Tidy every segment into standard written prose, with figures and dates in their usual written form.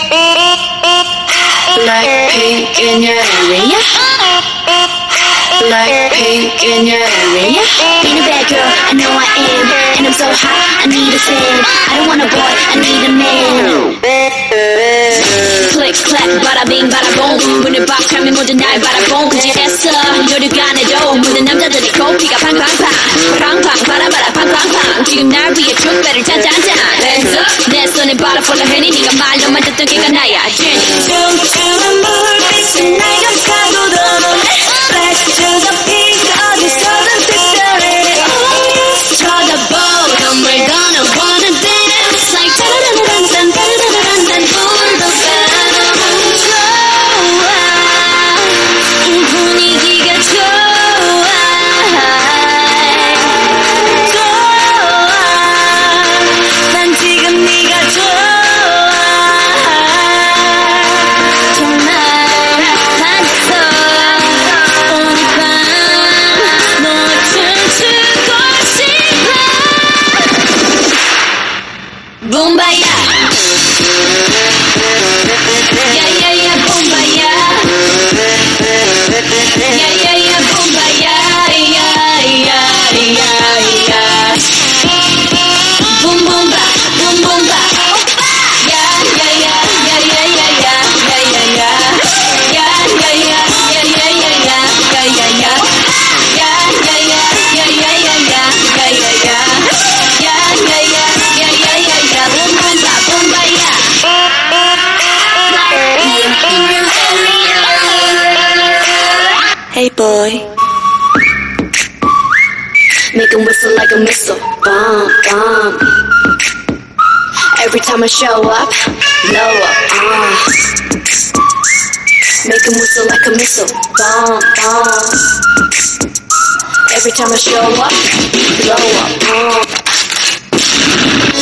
Light pink in your area. Light pink in your area. Being a bad girl, I know I am. And I'm so hot, I need a fan. I don't want a boy, I need a man. Click, clap, bada bing, bada boom. 문을 박하면 모두 날 바라본. 그제 했어, 노력 안 해도 모든 남자들의 코피가 팡팡팡. 팡팡, 바라바라 팡팡팡. 지금 날 위해 축배를 짠짠짠. Hands up, 내 손에 바라 폴라 팬이 네가 말로만 듣던 걔가 나야 Jennie. Hey boy, make him whistle like a missile, bomb, bomb. Every time I show up, blow up, Make him whistle like a missile, bomb, bomb. Every time I show up, blow up,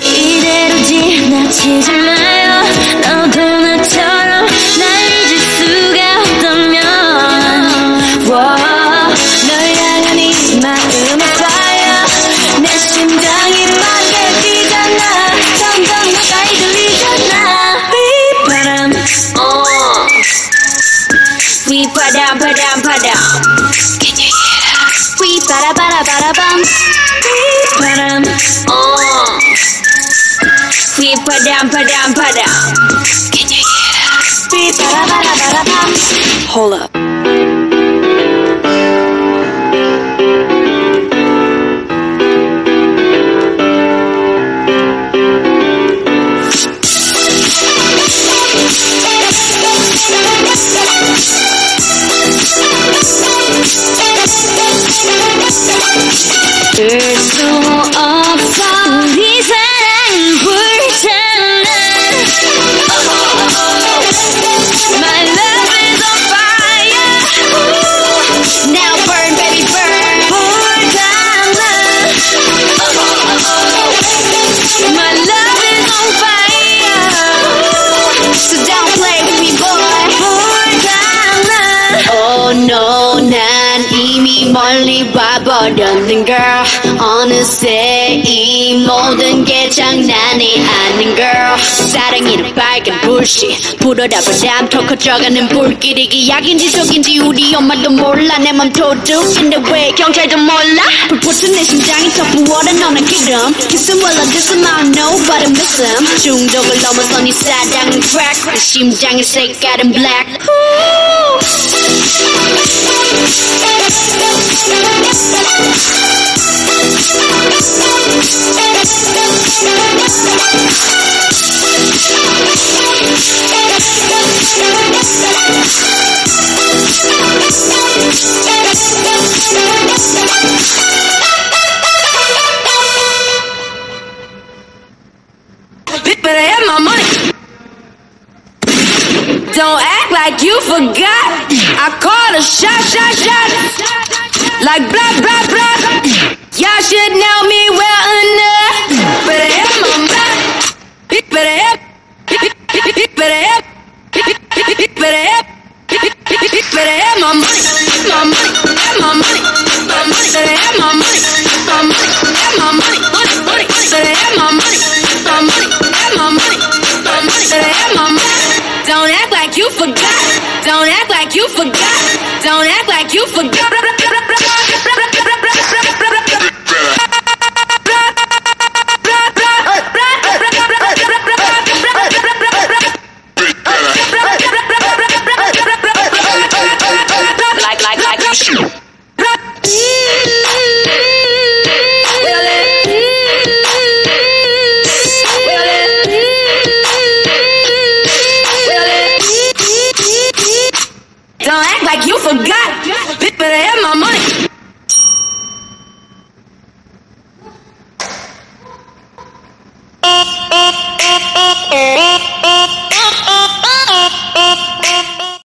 이대로 지나치지 마요, 너도 나처럼 날 잊을 수가 없다면. Padam, padam, padam. Can you hear us? We para para para bum. We padam. Oh. We padam, padam, padam. Can you hear us? We para para para bum. Hold up. 들 수 없어 우리 사랑 불타는 My love is on fire Now burn baby burn 불타는 My love is on fire So don't play with me boy 불타는 Oh no no 이미 멀리 와버렸는 girl 어느새 이 모든 게 장난이 아닌 girl 사랑이란 빨간 불씨 불어라 바람 더 커져가는 불길이 기약인지 속인지 우리 엄마도 몰라 내 맘 도둑인데 왜 경찰도 몰라 불붙은 내 심장이 더 부어라 너나 기름 Kiss him while I diss him I don't know but I miss him 중독을 넘어선 이 사랑은 crack 내 심장의 색깔은 black Bitch, but I have my money. Don't act like you forgot. I called a shot, shot, shot. Like blah, blah, blah. Y'all should know me well enough. Better help my mind. Better help. Better help. Better help. Better help my money. My money. My money. My money. Better help my money. My money. My money. Money. Money. Better help my money. My money. My money. My money. Better help my money. you forget.